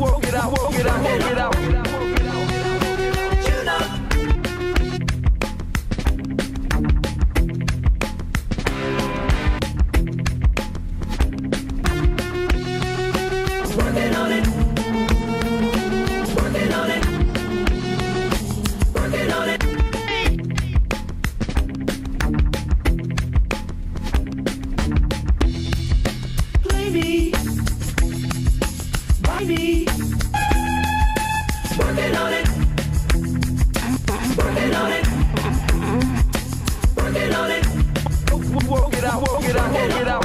Work it out. You know. Work it out.